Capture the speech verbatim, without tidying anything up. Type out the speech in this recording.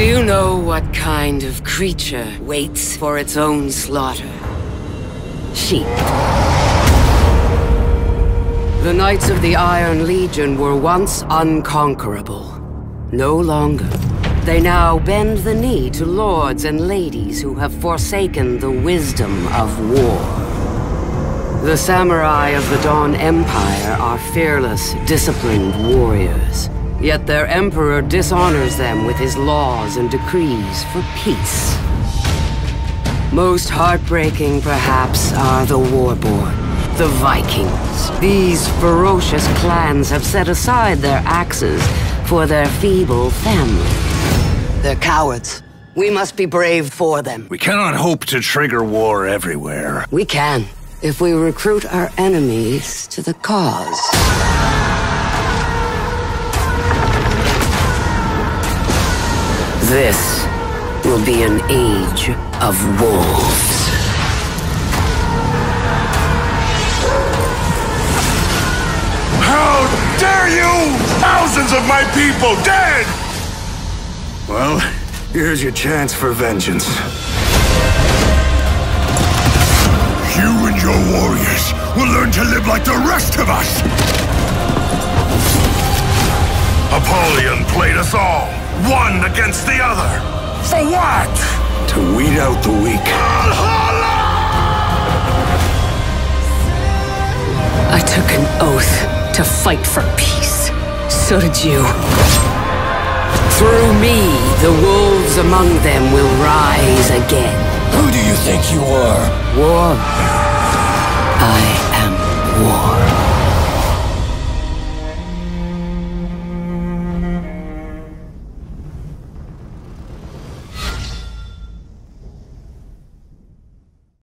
Do you know what kind of creature waits for its own slaughter? Sheep. The Knights of the Iron Legion were once unconquerable. No longer. They now bend the knee to lords and ladies who have forsaken the wisdom of war. The samurai of the Dawn Empire are fearless, disciplined warriors. Yet their emperor dishonors them with his laws and decrees for peace. Most heartbreaking, perhaps, are the Warborn. The Vikings. These ferocious clans have set aside their axes for their feeble families. They're cowards. We must be brave for them. We cannot hope to trigger war everywhere. We can, if we recruit our enemies to the cause. This will be an age of wolves. How dare you! Thousands of my people dead! Well, here's your chance for vengeance. You and your warriors will learn to live like the rest of us! Apollyon played us all, one against the other. For what? To weed out the weak. I took an oath to fight for peace. So did you. Through me, the wolves among them will rise again. Who do you think you are? War. I am war.